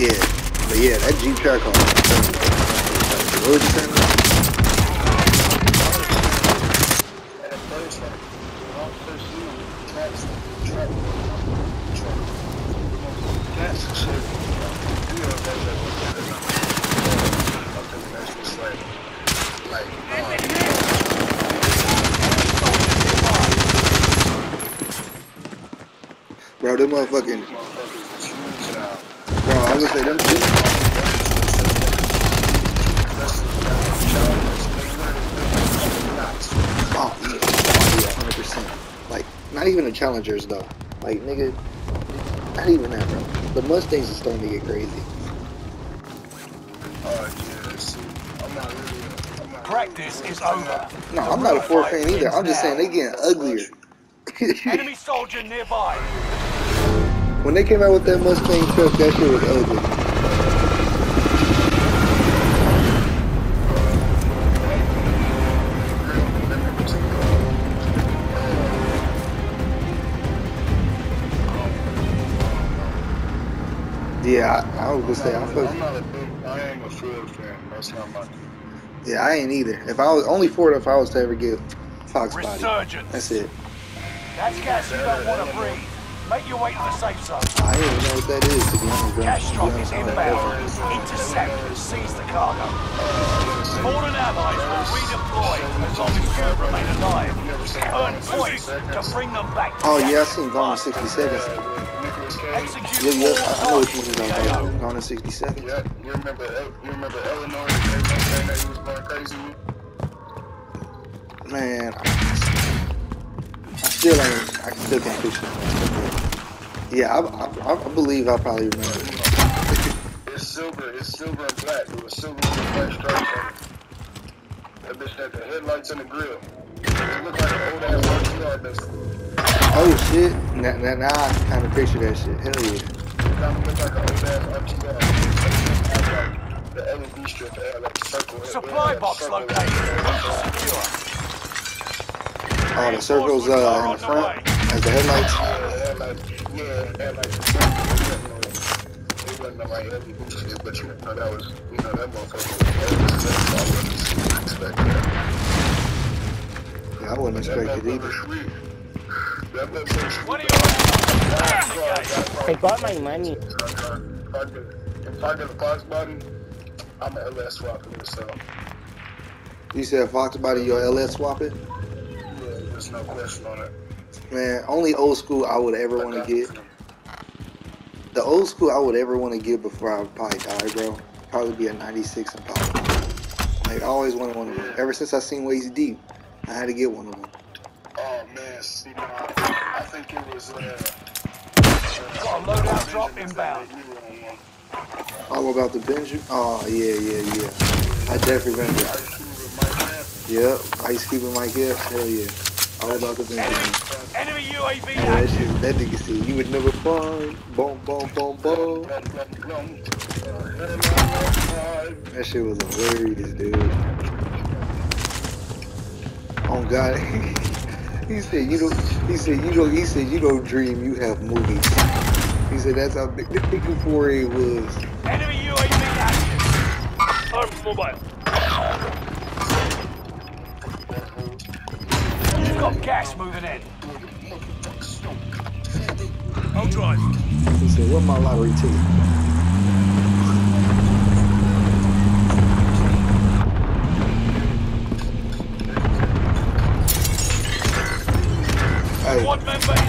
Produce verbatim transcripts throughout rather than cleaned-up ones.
Yeah, but yeah, that Jeep track on. What was you saying? That Thursday, Officer Sue, tracks the track. That's the shit. You know, that's that one thing that I'm up to the national slave. Like, um, bro, them motherfucking. I was gonna say them too. Oh yeah, oh yeah, one hundred percent. Like, not even the Challengers though. Like, nigga, not even that, bro. The Mustangs are starting to get crazy. Practice is over. No, I'm not a Ford fan either. I'm just saying they getting uglier. Enemy soldier nearby. When they came out with that Mustang truck, that shit was ugly. Yeah, I, I was gonna say, I'm fucking. I'm not a big, I am a Ford fan. That's not my. Yeah, I ain't either. If I was only Ford, if I was to ever get Fox Body, that's it. That's gas you don't want to breathe. Make your way to the safe zone. I don't even know what that is, to be honest, bro. Gas drop is inbound. Intercept and seize the cargo. Fallen allies will redeploy as long as you remain alive. Earn points to bring them back to. Oh yeah, I seen Gone in sixty Seconds. Execute yeah, yeah, I know what you mean. Gone in sixty Seconds. Yeah, you remember, you remember Eleanor and everything that he was going crazy with? Man, I still ain't, I still can't push it. Yeah, I, I, I believe I probably remember. It's silver, it's silver and black. It was silver and black stripes. That bitch had the headlights and the grill. It looked like an old ass yard vessel. Oh shit, now, now, now I kind of picture that shit. Hell yeah. It kind of looked like an old ass R T R. The L E D strip had like a circle. Supply box located. Oh, the circle's uh, in the front as the headlights. Like, yeah, and like, it wasn't like heavy bullshit, but you know, that was, you know, that motherfucker was heavy. Yeah, I wouldn't expect it either. I got my money. If I get a Fox Body, I'm an L S swapping myself. You said Fox Body, you're L S swapping? Yeah, there's no question on it. Man, only old school I would ever want to get. The old school I would ever want to get before I would probably die, bro. Probably be a ninety-six Impala. Like, I always wanted one of them. Ever since I seen Ways Deep, I had to get one of them. Oh man, see, now, I think it was. Uh, Got a loadout drop inbound. All about the Benjamin. Oh yeah, yeah, yeah. I definitely remember. Yep, Ice Cube and Mike Epps. Hell yeah. All about the Benjamin. Enemy U A V action. Yeah, that, shit, that nigga said you would never find. Boom, boom, boom, boom. That shit was hilarious, dude. Oh God, he said you don't. He said you don't. He said you don't dream. You have movies. He said that's how big the big euphoria was. Enemy U A V action. Arms mobile. You've got gas moving in. I'll drive. He said, what's my lottery ticket? Hey.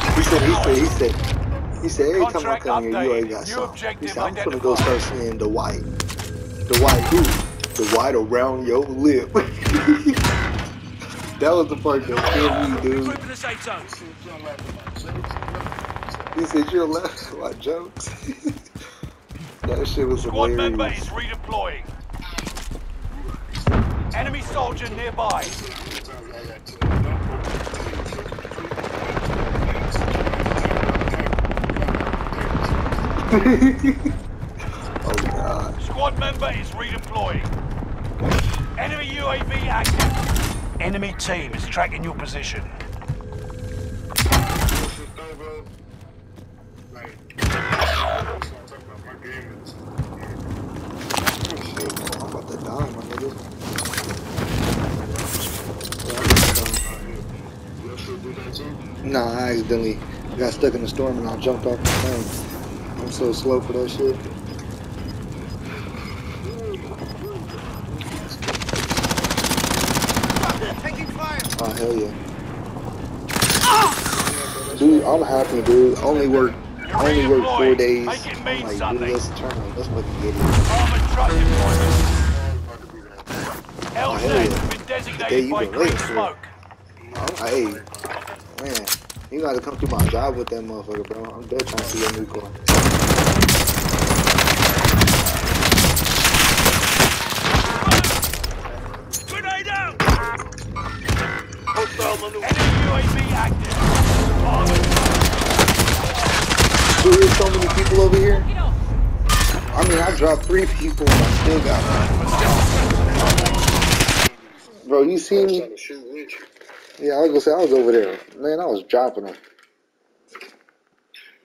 He said, he said, he said, he said, every time I come here, you ain't got something. He said, I'm gonna go start seeing the white. The white who? The white around your lip. That was the part that killed me, dude. He said, you're laughing at my jokes. That shit was hilarious. Squad member is redeploying. Enemy soldier nearby. Oh, God. Squad member is redeploying. Enemy U A V active. Enemy team is tracking your position. Like, I'm talking about my game. Nah, I accidentally got stuck in the storm and I jumped off the plane. I'm so slow for that shit. Oh, hell yeah. Dude, I'm happy, dude. Only work, only work four days. I'm like, dude, let's turn on. Let's fucking get it. Oh, hell yeah. Hey, you been late, smoke. Hey, man, you gotta come through my job with that motherfucker, bro. I'm dead trying to see your new car. Grenade out! Enemy U A V active. Dude, there's so many people over here. I mean, I dropped three people and I still got one. Bro, you see me? Yeah, I was gonna say, I was over there. Man, I was dropping them.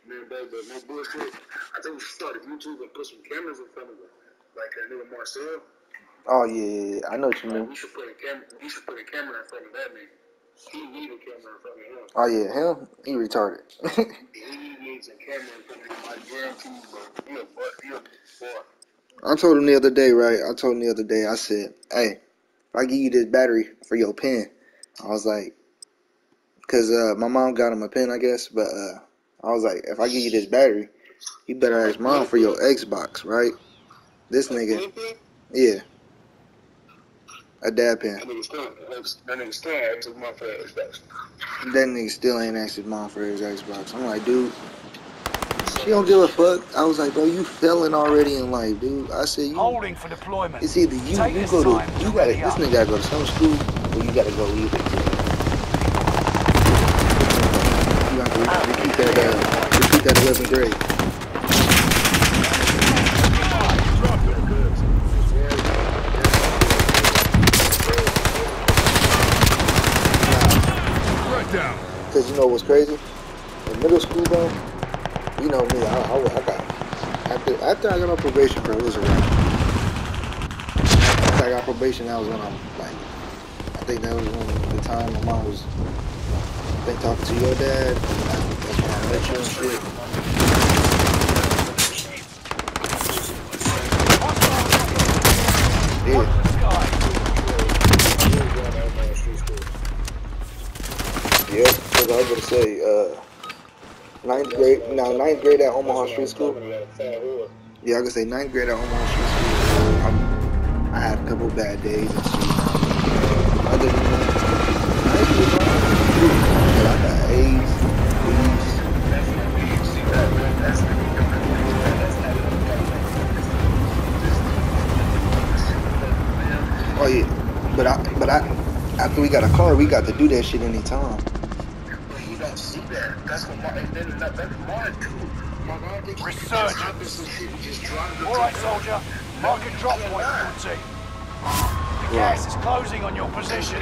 Man, baby, no bullshit. I think we should start YouTube and put some cameras in front of it. Like that nigga Marcel. Oh, yeah, yeah, I know what you mean. We should put a camera, we should put a camera in front of that man. He needs a camera in front of him. Oh, yeah, him? He retarded. He needs a camera in front of him. I guarantee you, bro. He a butt. He a butt. I told him the other day, right? I told him the other day, I said, hey. I give you this battery for your pen. I was like, because uh, my mom got him a pen, I guess. But uh, I was like, if I give you this battery, you better ask mom for your Xbox, right? This nigga, yeah, a dad pen. That nigga still, that nigga still ain't asked his mom for his Xbox. That nigga still ain't asked his mom for his Xbox. I'm like, dude, she don't give a fuck. I was like, bro, you failing already in life, dude. I said, you holding for deployment. It's either you Take you go to you gotta this nigga gotta go to some school or you gotta go leave it. You gotta uh, repeat that uh, repeat that eleventh grade. Right down. Cause you know what's crazy? In middle school though. You know me, I, I, I got, after, after I got on probation, bro, it was around. After I got probation, that was when I'm, like, I think that was when the time my mom was, I think, talking to your dad, and I, that's when I met you and shit. Yeah. Yeah, because I was going to say, uh, Ninth grade, now ninth grade at Omaha Street School. Yeah, I can say ninth grade at Omaha Street School. I'm, I had a couple bad days. And shit. Other than that, I got A's, B's. Oh yeah, but I, but I, after we got a car, we got to do that shit anytime. See that? That's what my dad not that wanted to. My dad did all right, soldier. Mark a drop point for team. The gas is closing on your position.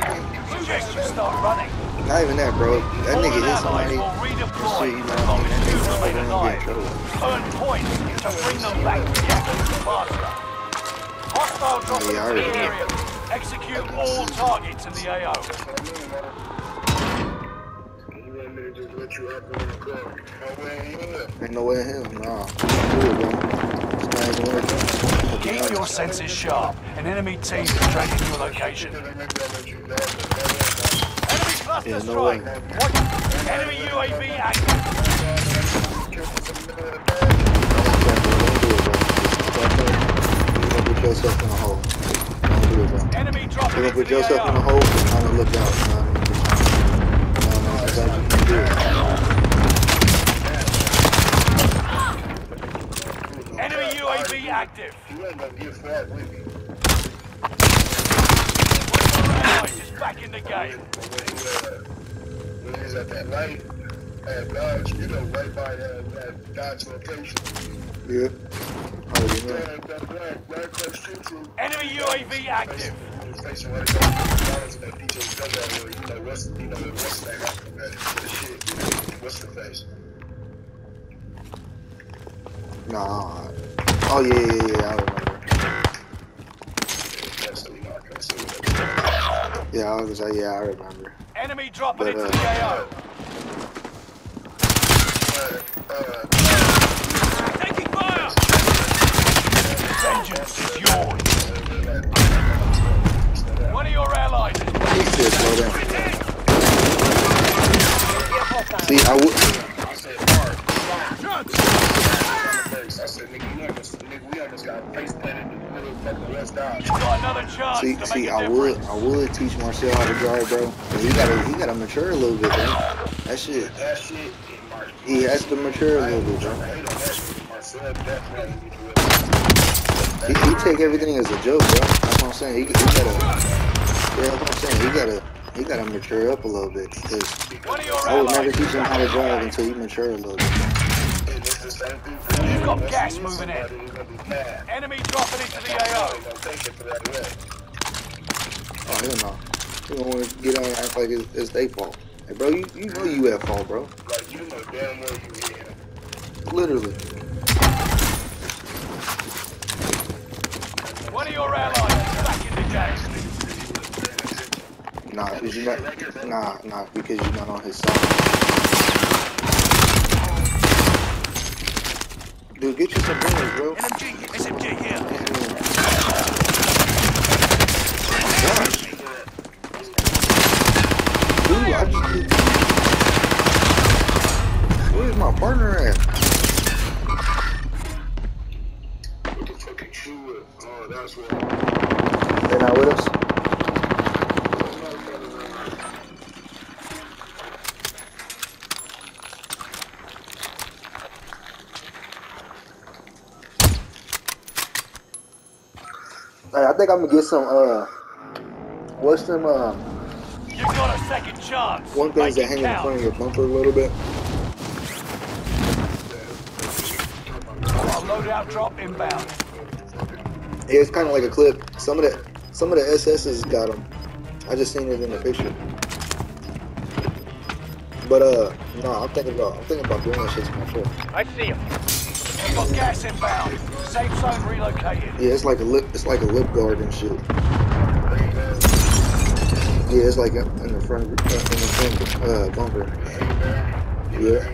Suggest you start running. Not even that, bro. That nigga hit somebody. Shit, you know what I mean? That nigga's probably gonna get in trouble. Earn points to bring them back to the active faster. Hostile drop in the area. Execute all targets in the A O. You have to the ain't no way in him, nah. Keep your senses sharp. An enemy team is tracking your location. Enemy cluster yeah, no strike. Enemy U A V active. Enemy dropping. You're gonna put yourself in the hole and trying to look out. Enemy U A V active. You ain't gonna get fat with me. He's back in the game. When he's at that light, at Dodge, you know, right by that Dodge location. Yeah. Enemy U A V active. Nah. Oh yeah, yeah, yeah. I remember. Yeah, I was like, yeah, I remember. Enemy dropping into the A O. I said, nigga, you know, just, nigga, we just got face planted in the middle of fucking West Dodge. See, see, I would, I would teach Marcel how to drive, bro. But he gotta, he gotta mature a little bit, man. That shit. That shit. He has to mature a little bit, bro. He, he take everything as a joke, bro. That's what I'm saying. He, he gotta, yeah, that's what I'm saying. He gotta, he gotta mature up a little bit. Cause I would never teach him how to drive until he mature a little bit. You've got gas moving in. Enemy dropping into the A O. Oh, hell no. You don't want to get on and act like it's, it's their fault. Hey, bro, you, you know you at fault, bro. Like, you know damn well you in. Literally. One of your allies is back in the game. Nah, because you're not, nah, nah, because you're not on his side. Dude, get you some bullets, bro. N M G, S M G here. Oh my gosh. Dude, I just... Where's my partner at? What the fuck did you do? Oh, that's what... They're not with us? I think I'm gonna get some, uh, what's them, um, you've got a second chance. One things that hang in front of your bumper a little bit. Loadout drop inbound. Yeah, it's kind of like a clip. Some of the, some of the S Ss got them. I just seen it in the picture. But, uh, no, I'm thinking about, I'm thinking about doing that shit to my foot. I see him. We've got gas inbound. Safe zone relocated. Yeah, it's like a lip. It's like a lip guard and shit. Yeah, it's like in the front, in the front uh, bumper. Yeah.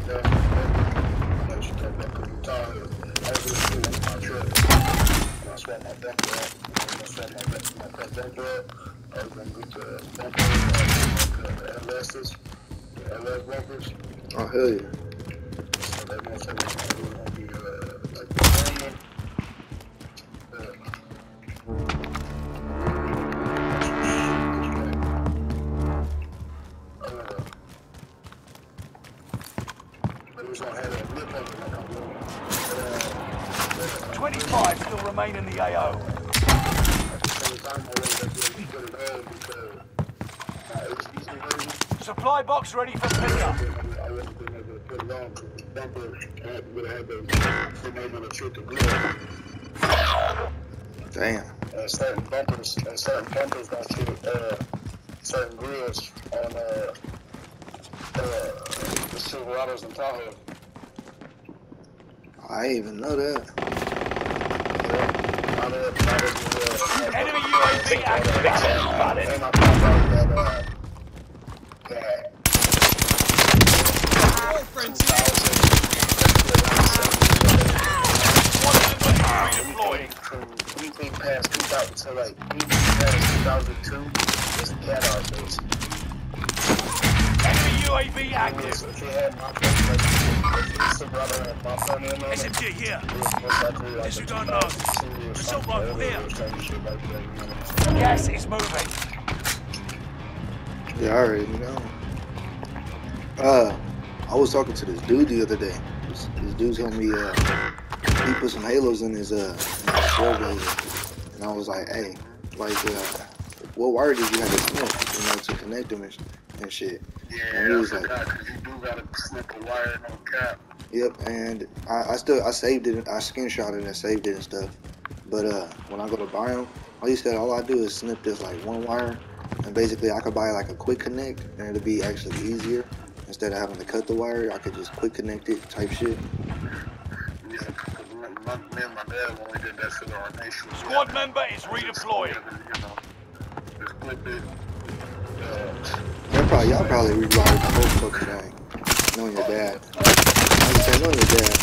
Oh hell yeah. twenty-five still remain in the A O. Supply box ready for pickup. Damn. Uh, certain bumpers and certain bumpers got you uh certain grills on uh uh the Silverados and Tahoe. I didn't even know that. Enemy U A V activated. Got it. Anything past two thousand, so like anything past two thousand two is cat hours, basically. Enemy U A V active. So if you had my place, like, if it's a brother and my son in on it, S M G here. As you don't know, result rifle there. Gas is moving. Yeah, I already know. Uh, I was talking to this dude the other day. This, this dude's helping me, uh, he put some halos in his, uh, and I was like, hey, like, uh, what wire did you have to snip, you know, to connect them and, sh and shit? Yeah, and he was like, you do gotta snip a wire and no cap. Yep, and I, I still, I saved it, I screenshotted it and saved it and stuff. But uh, when I go to buy them, like he said, all I do is snip this like one wire, and basically I could buy like a quick connect, and it'll be actually easier. Instead of having to cut the wire, I could just quick connect it type shit. Me and my dad only did that for our nation. Squad yeah. member is redeployed. Y'all probably, y'all probably rewired the whole fucking thing. Knowing your dad. I was saying, knowing your dad.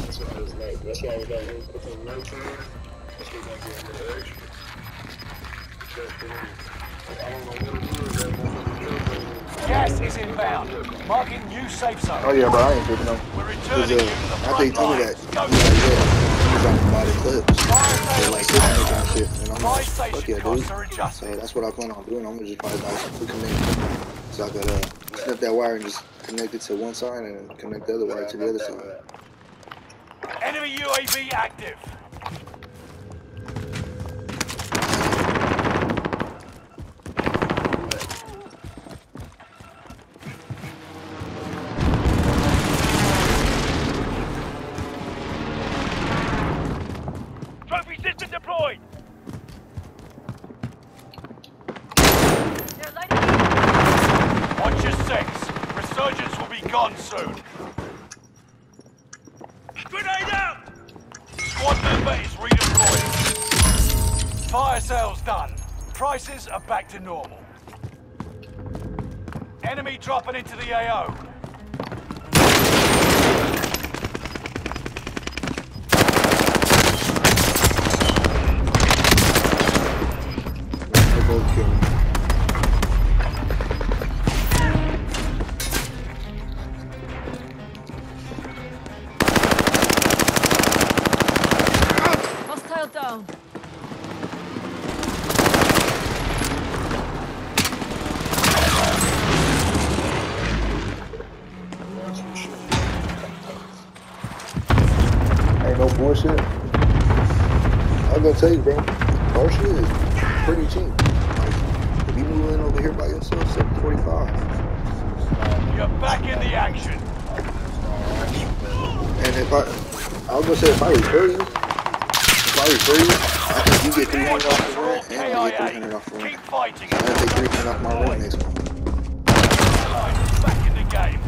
That's why I was like, that's why I was like, that's why I was like, that's why I was like, that's why I was like, Gas is inbound. Marking new safe zone. Oh yeah, bro, I ain't tripping up. We're returning uh, I think two of that. Go. Yeah, yeah. I'm gonna just buy the clips. Like, yeah, dude. So that's what I plan on doing. I'm gonna just probably buy some quick connections. So I could uh, snip that wire and just connect it to one side and connect the other wire to the other side. Enemy U A V active. Prices are back to normal. Enemy dropping into the A O. Hostile down. Bullshit. I'm gonna tell you, bro. Bullshit is pretty cheap. Like, if you move in over here by yourself, it's like forty-five. You're back in the action. And if I, I was gonna say, if I refer you, if I refer you, I think you get three hundred off the rent, and I get three hundred off the rent. Keep fighting. I take three hundred off my rent next month. Back in the game.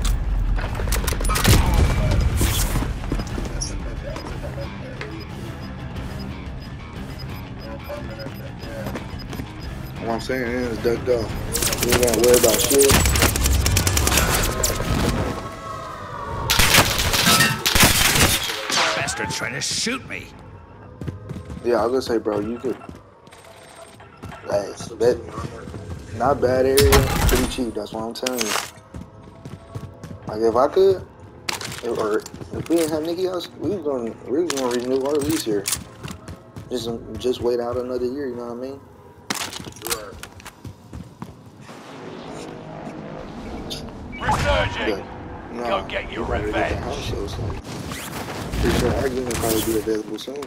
What I'm saying is ducked off. We ain't gonna worry about shit. Bastard's trying to shoot me. Yeah, I was gonna say, bro, you could. Like, that, not bad area, pretty cheap. That's what I'm telling you. Like, if I could, if, or if we didn't have Nikki else, we was gonna, we was gonna renew our lease here. Just, just wait out another year. You know what I mean? Resurging! No, go get your revenge. House show, so. Pretty sure our game will probably be available soon.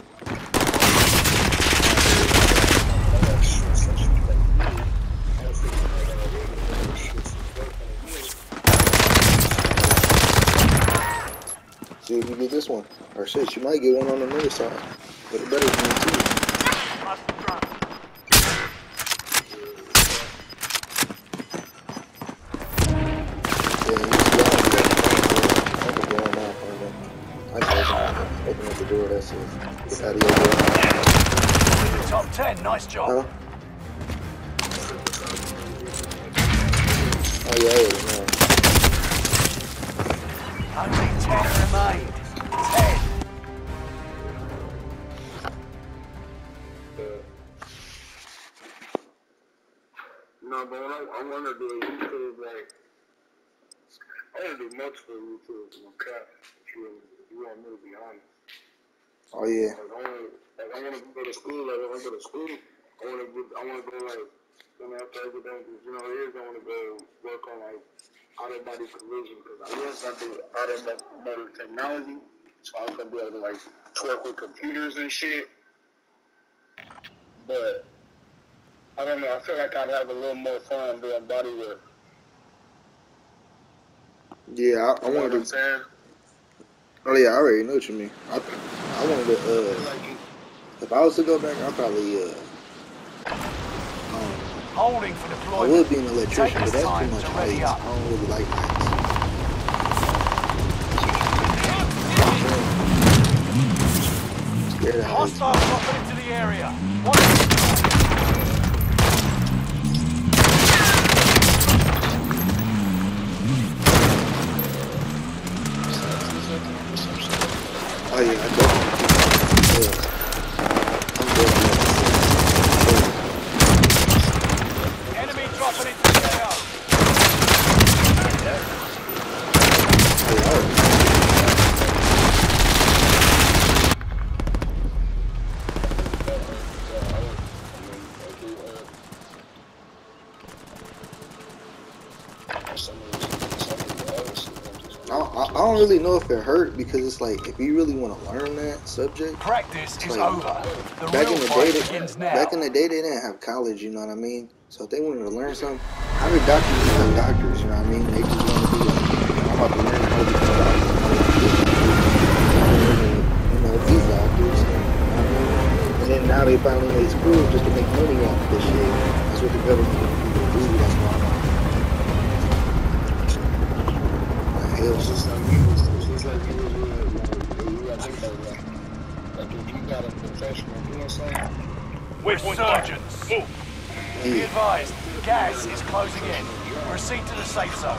See if you get this one. Or shit, you might get one on another side. But it better than two. Top ten, nice job. Huh? Oh yeah, yeah. Only ten remain. Ten. No, but I, I want to do a YouTube like. I want to do multiple YouTubes on crap. If you, if you want me to be honest. Oh yeah. Like, I want like, to go to school. Like, I want to go to school. I want to. I want to go like. I mean, after everything, you know, it is. I want to go work on like auto body collision because I guess I do auto body technology. So I was gonna be able to like twerk with computers and shit. But I don't know. I feel like I'd have a little more fun doing body work. Yeah, I, I want to. Saying? Oh yeah, I already know what you mean. I I wanted to, uh, if I was to go back, I'd probably, uh, um, holding for deployment. I would be an electrician, but that's too much height. I don't really like heights. I'm scared of heights. Hostile dropping into the area. What? Oh yeah, I don't. Yeah. I'm good. some of the things I else. I don't, I don't really know if it hurt, because it's like, if you really want to learn that subject, practice is over. Back in the day, they, back in the day, they didn't have college. You know what I mean? So if they wanted to learn something, how did doctors become doctors? You know what I mean? They just want to be like, I'm about to learn how to become doctors. You know, these doctors. And then now they finally made school just to make money off of this shit. That's what the government do. That's why. It's just like you was, it's just like you was with, like, if you got a professional doing something. We're sergeons. Move. Be advised, gas is closing in. Proceed to the safe zone.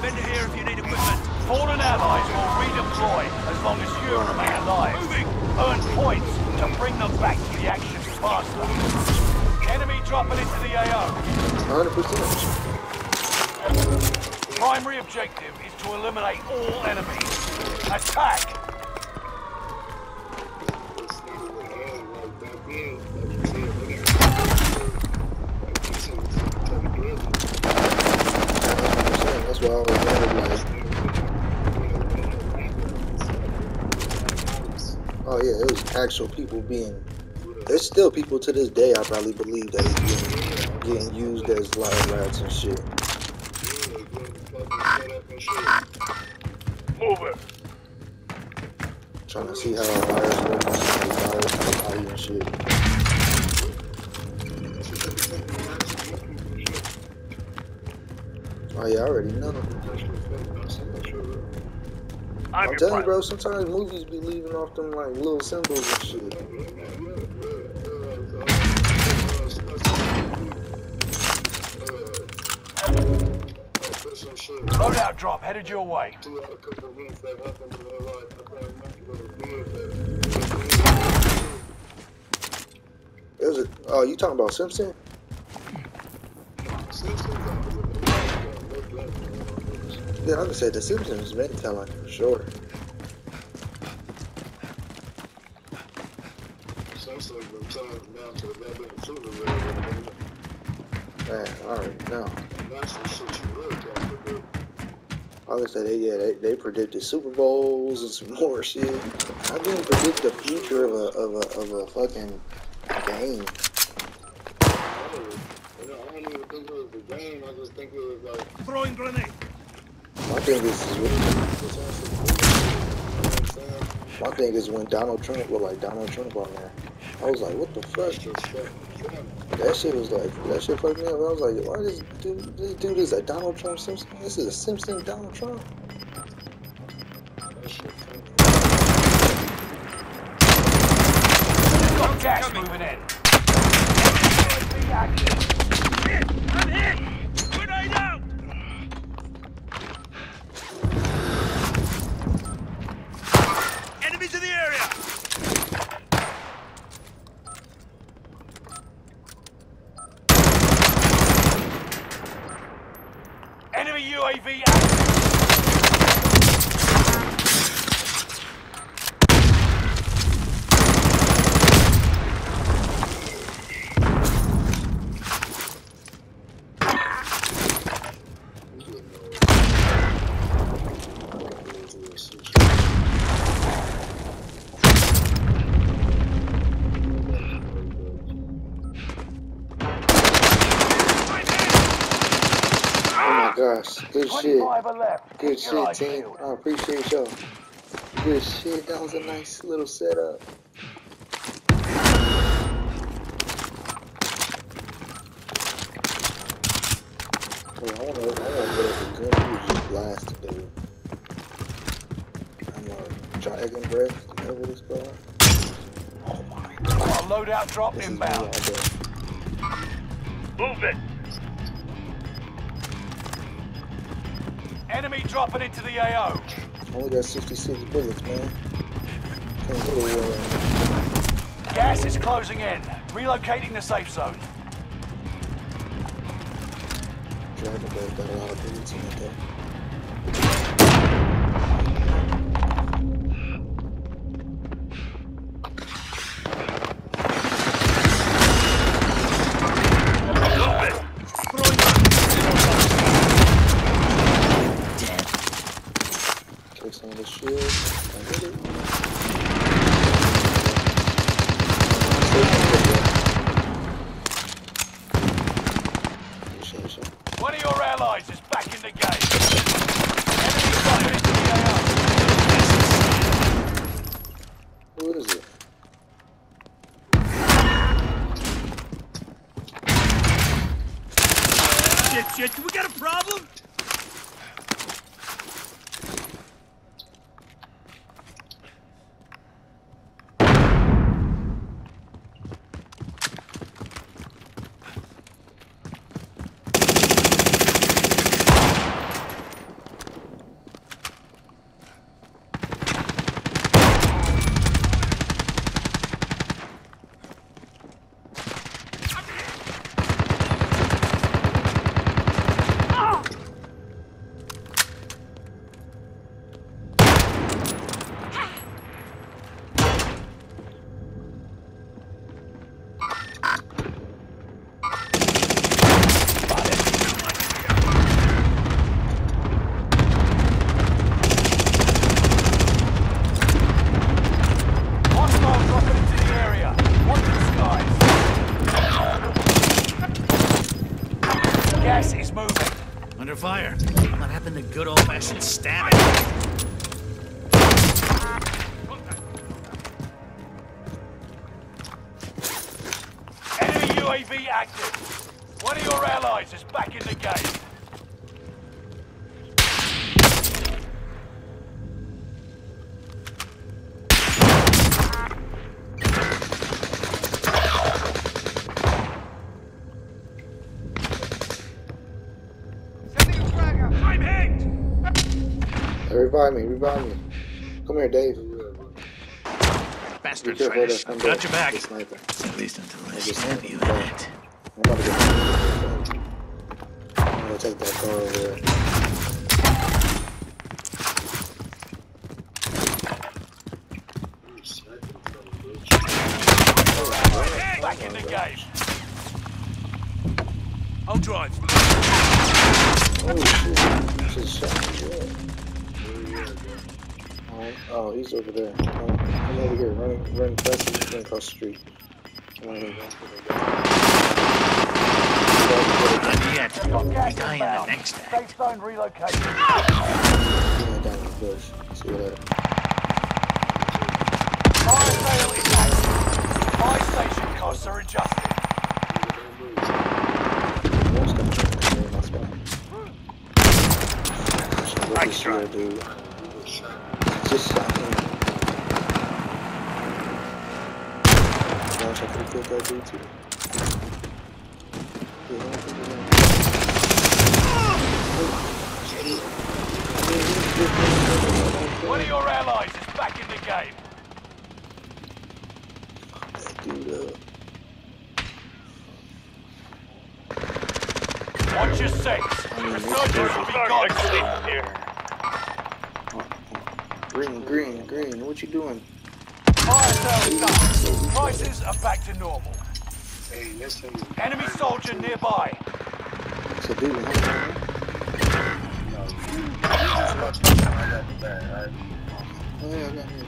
Bender here if you need equipment. Fallen allies will redeploy as long as you remain alive. Moving. Earn points to bring them back to the action faster. Enemy dropping into the A O. one hundred percent. Primary objective is to eliminate all enemies. Attack! That's why I was like, oh yeah, it was actual people being, there's still people to this day I probably believe that is being, getting used as live rats and shit. Over. Trying to see how our virus works, how the virus works, how you and shit. Oh yeah, I already know. I'm, I'm telling you, bro, sometimes movies be leaving off them like little symbols and shit. Loadout drop headed your way. There's a, oh, you talking about Simpson? Yeah, like I said, the Simpsons made it like for sure. Man, alright, now. Like I said, they, yeah, they, they predicted Super Bowls and some more shit. I didn't predict the future of a of a of a fucking game. Throwing grenade. My thing is, my thing is when Donald Trump was like Donald Trump on there. I was like, what the fuck? That shit was like, that shit fucked me up. I was like, why does dude, this dude is a Donald Trump Simpson? This is a Simpson Donald Trump. Gas moving in. I'm hit. I'm hit. Grenade out. Enemies in the area. Enemy U A V Good shit. Good shit, team. I appreciate y'all. Good shit. That was a nice little setup. Wait, I wanna, I wanna get up a gun. We just blast today. I'm gonna try again, breath. Whatever this called. Oh my god. Our loadout drop inbound. Move it. Enemy dropping into the A O. I only got sixty-six bullets, man. Can't do it well. Gas is closing in. Relocating the safe zone. Dragon Ball got a lot of bullets in there. Stop it! shit. Do we got a problem? Fire. What happened to good old-fashioned stabbing? Enemy U A V active. One of your allies is back in the game. Revive me, revive me. Come here, Dave. Bastard trash. I've got your back. At least until I stab you in it. I'm gonna take that car over there. Hey, back in the game. I'll drive. Oh, shit. This is shot. Oh, he's over there. Oh, I'm over here, running, running fast. He's going across the street. Not yet. Die in the next act. Safe zone relocation. I'm going down the bush. See you later. Fire sale is active. Fire station costs are adjusted. Right strike. Just shot him. Gosh, I could've killed that dude too. One of your allies is back in the game. Fuck that dude up. Watch your six. The soldiers will be gone here. Green, green, green, what you doing? Fire sale is done. Prices are back to normal. Hey, listen. Enemy soldier nearby. It's a dude. No, you just got to find that bad, right? Oh, yeah, I got here,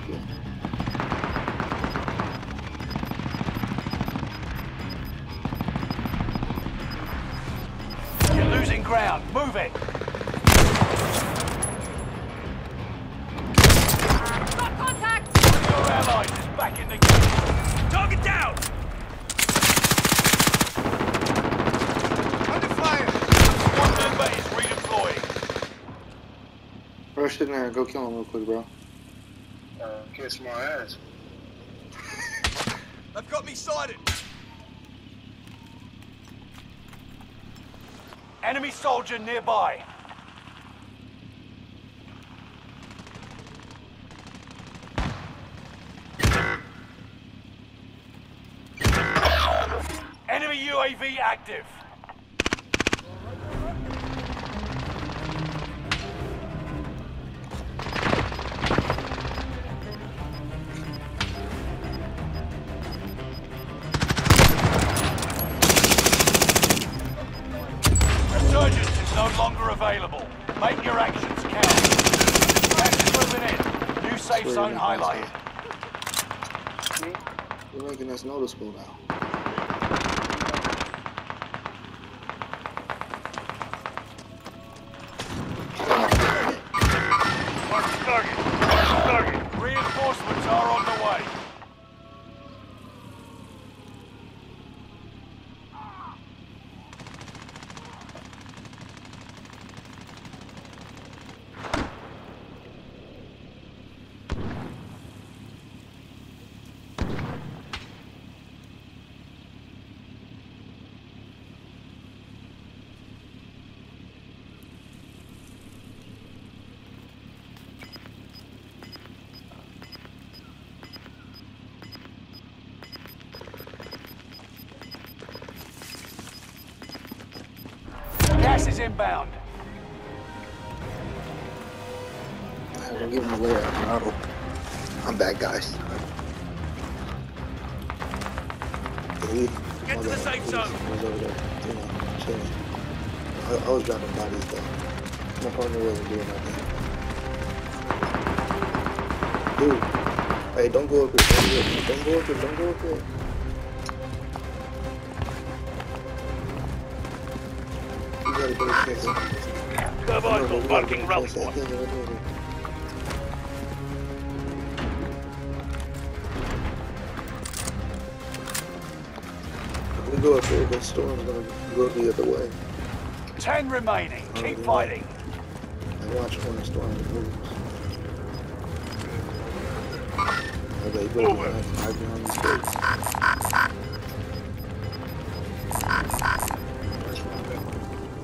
too. Yeah. You're losing ground. Move it. Back in the game. Target down! Under fire! One member is redeploying. Rush in there. Go kill him real quick, bro. Uh, kiss my ass. They've got me sighted. Enemy soldier nearby. U A V active. Resurgence is no longer available. Make your actions count. Actions moving in. New safe zone highlighted. You're making us noticeable now. Gas is inbound. I'm gonna give him away a bottle. I'm back, guys. He, Get to the safe zone. Was over there, you know, chilling. I, I was dropping bodies though. My partner wasn't doing nothing. Dude, hey, don't go up here. Don't go up here. Don't go up here. You gotta get a Turbo barking route one. We go up here, the storm's gonna go the other way. Ten remaining, oh, keep fighting. And watch when the storm moves. Okay, go over. I've been on the street.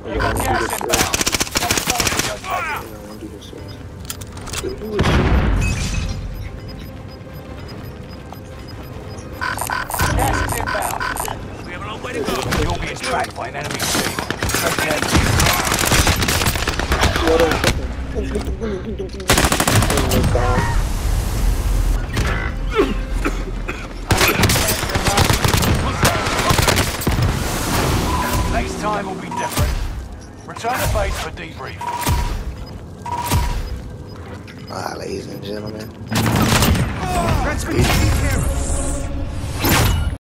You got gas inbound. I want to do this first. The blue is shooting. Tracked by an enemy team. Okay. Next time will be different. Return to base for debrief. Ah, ladies and gentlemen. Let's be careful.